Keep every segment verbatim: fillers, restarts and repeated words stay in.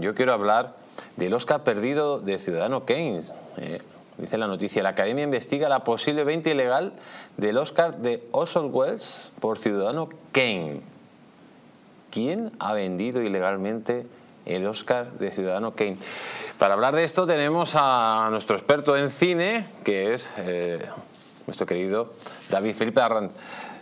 Yo quiero hablar del Óscar perdido de Ciudadano Kane. Eh, dice la noticia, la Academia investiga la posible venta ilegal del Óscar de Orson Welles por Ciudadano Kane. ¿Quién ha vendido ilegalmente el Óscar de Ciudadano Kane? Para hablar de esto tenemos a nuestro experto en cine, que es eh, nuestro querido David Felipe Arranz.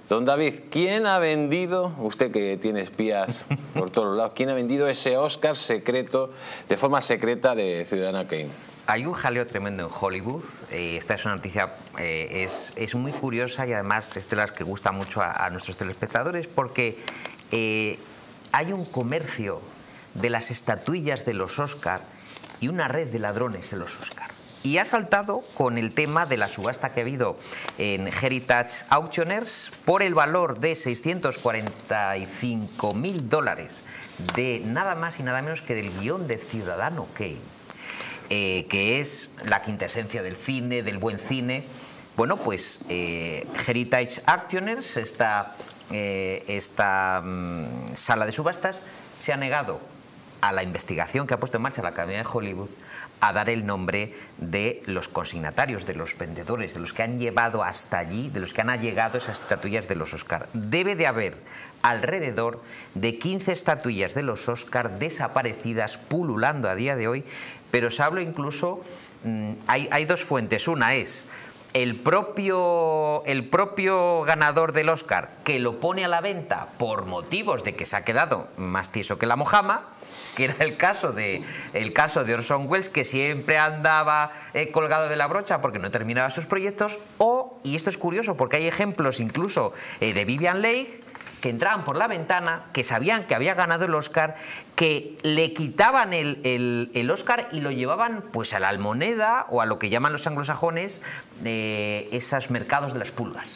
Don David, ¿quién ha vendido, usted que tiene espías por todos los lados, quién ha vendido ese Óscar secreto, de forma secreta, de Ciudadano Kane? Hay un jaleo tremendo en Hollywood. Eh, esta es una noticia, eh, es, es muy curiosa y además es de las que gusta mucho a, a nuestros telespectadores, porque eh, hay un comercio de las estatuillas de los Óscar y una red de ladrones de los Óscar. Y ha saltado con el tema de la subasta que ha habido en Heritage Auctioners por el valor de seiscientos cuarenta y cinco mil dólares de nada más y nada menos que del guión de Ciudadano Kane, eh, que es la quintesencia del cine, del buen cine. Bueno, pues eh, Heritage Auctioners, esta, eh, esta mmm, sala de subastas, se ha negado a la investigación que ha puesto en marcha la Academia de Hollywood a dar el nombre de los consignatarios, de los vendedores, de los que han llevado hasta allí, de los que han allegado esas estatuillas de los Óscar. Debe de haber alrededor de quince estatuillas de los Óscar desaparecidas, pululando a día de hoy, pero se habla incluso... Mmm, hay, hay dos fuentes, una es... El propio, el propio ganador del Óscar, que lo pone a la venta por motivos de que se ha quedado más tieso que la mojama, que era el caso de, el caso de Orson Welles, que siempre andaba eh, colgado de la brocha porque no terminaba sus proyectos, o, y esto es curioso porque hay ejemplos incluso eh, de Vivian Lake, que entraban por la ventana, que sabían que había ganado el Óscar, que le quitaban el, el, el Óscar y lo llevaban pues a la almoneda o a lo que llaman los anglosajones eh, esos mercados de las pulgas.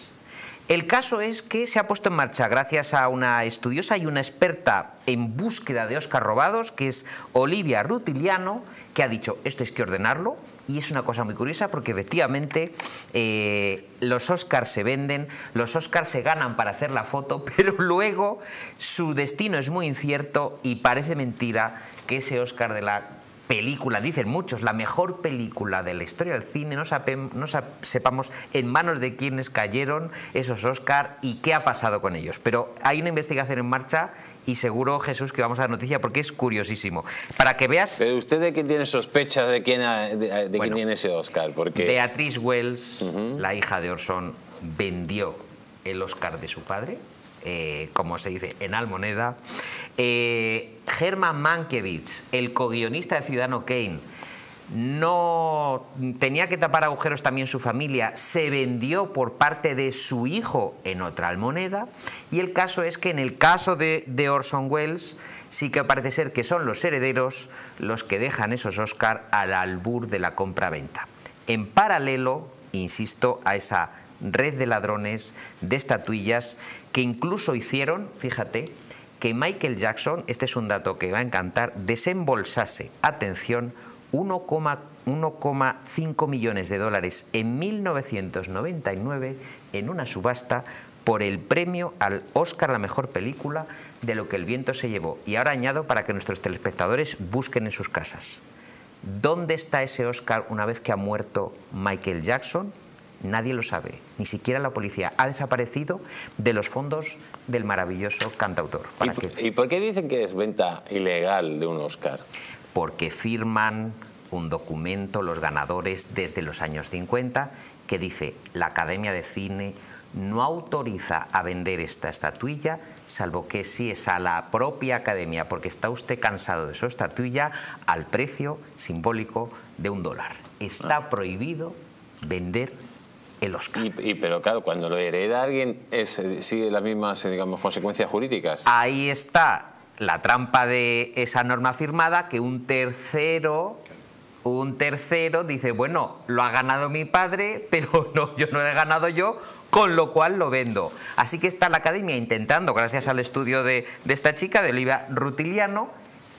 El caso es que se ha puesto en marcha, gracias a una estudiosa y una experta en búsqueda de Óscar robados, que es Olivia Rutigliano, que ha dicho, esto hay que ordenarlo, y es una cosa muy curiosa porque efectivamente eh, los Óscar se venden, los Óscar se ganan para hacer la foto, pero luego su destino es muy incierto y parece mentira que ese Óscar de la película, dicen muchos, la mejor película de la historia del cine, no, sape, no sepamos en manos de quienes cayeron esos Óscar y qué ha pasado con ellos. Pero hay una investigación en marcha y seguro, Jesús, que vamos a dar noticia porque es curiosísimo. Para que veas... Pero usted, ¿de quién tiene sospechas de quién, ha, de, de bueno, quién tiene ese Óscar? Porque... Beatriz Wells, uh-huh. la hija de Orson, vendió el Óscar de su padre, eh, como se dice, en almoneda. Eh... Herman Mankiewicz, el co-guionista de Ciudadano Kane, no tenía que tapar agujeros también su familia, se vendió por parte de su hijo en otra almoneda, y el caso es que en el caso de, de Orson Welles sí que parece ser que son los herederos los que dejan esos Óscar al albur de la compra-venta. En paralelo, insisto, a esa red de ladrones, de estatuillas, que incluso hicieron, fíjate, que Michael Jackson, este es un dato que va a encantar, desembolsase, atención, uno coma cinco millones de dólares en mil novecientos noventa y nueve en una subasta por el premio al Óscar a la mejor película de Lo que el viento se llevó. Y ahora añado para que nuestros telespectadores busquen en sus casas. ¿Dónde está ese Óscar una vez que ha muerto Michael Jackson? Nadie lo sabe, ni siquiera la policía. Ha desaparecido de los fondos del maravilloso cantautor. ¿Para qué? ¿Y por qué dicen que es venta ilegal de un Óscar? Porque firman un documento los ganadores desde los años cincuenta que dice la Academia de Cine no autoriza a vender esta estatuilla, salvo que si es a la propia Academia, porque está usted cansado de su estatuilla, al precio simbólico de un dólar. Está ah. prohibido vender el Óscar. Y, y, pero claro, cuando lo hereda alguien, es, sigue las mismas, digamos, consecuencias jurídicas. Ahí está la trampa de esa norma firmada, que un tercero, un tercero dice, bueno, lo ha ganado mi padre, pero no, yo no lo he ganado yo, con lo cual lo vendo. Así que está la Academia intentando, gracias al estudio de, de esta chica, de Olivia Rutigliano,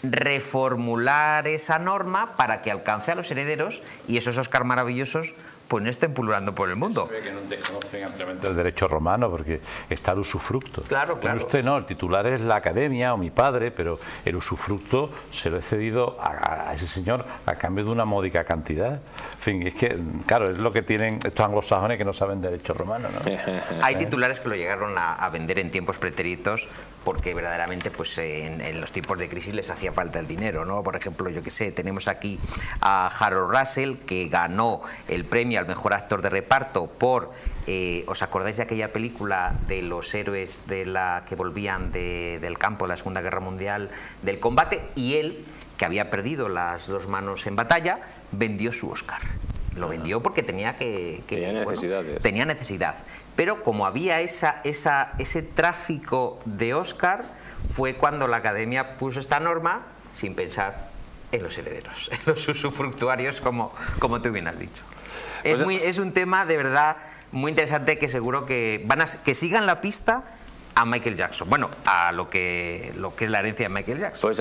reformular esa norma para que alcance a los herederos y esos Óscar maravillosos pues no estén pululando por el mundo. Se ve que no desconocen ampliamente el derecho romano porque está el usufructo. Claro, claro. Usted no, el titular es la academia o mi padre, pero el usufructo se lo he cedido a, a ese señor a cambio de una módica cantidad. En fin, es que, claro, es lo que tienen estos anglosajones que no saben derecho romano, ¿no? Hay titulares que lo llegaron a, a vender en tiempos pretéritos porque verdaderamente pues en, en los tiempos de crisis les hacía falta el dinero, ¿no? Por ejemplo, yo qué sé, tenemos aquí a Harold Russell, que ganó el premio al mejor actor de reparto por, eh, ¿os acordáis de aquella película de los héroes de la que volvían de, del campo de la Segunda Guerra Mundial, del combate? Y él, que había perdido las dos manos en batalla, vendió su Óscar. Lo vendió porque tenía que... que tenía, bueno, necesidad, tenía necesidad. Pero como había esa, esa, ese tráfico de Óscar, fue cuando la Academia puso esta norma sin pensar en los herederos, en los usufructuarios, como, como tú bien has dicho. Es, o sea, muy, es un tema de verdad muy interesante que seguro que van a, que sigan la pista a Michael Jackson. Bueno, a lo que, lo que es la herencia de Michael Jackson. Pues,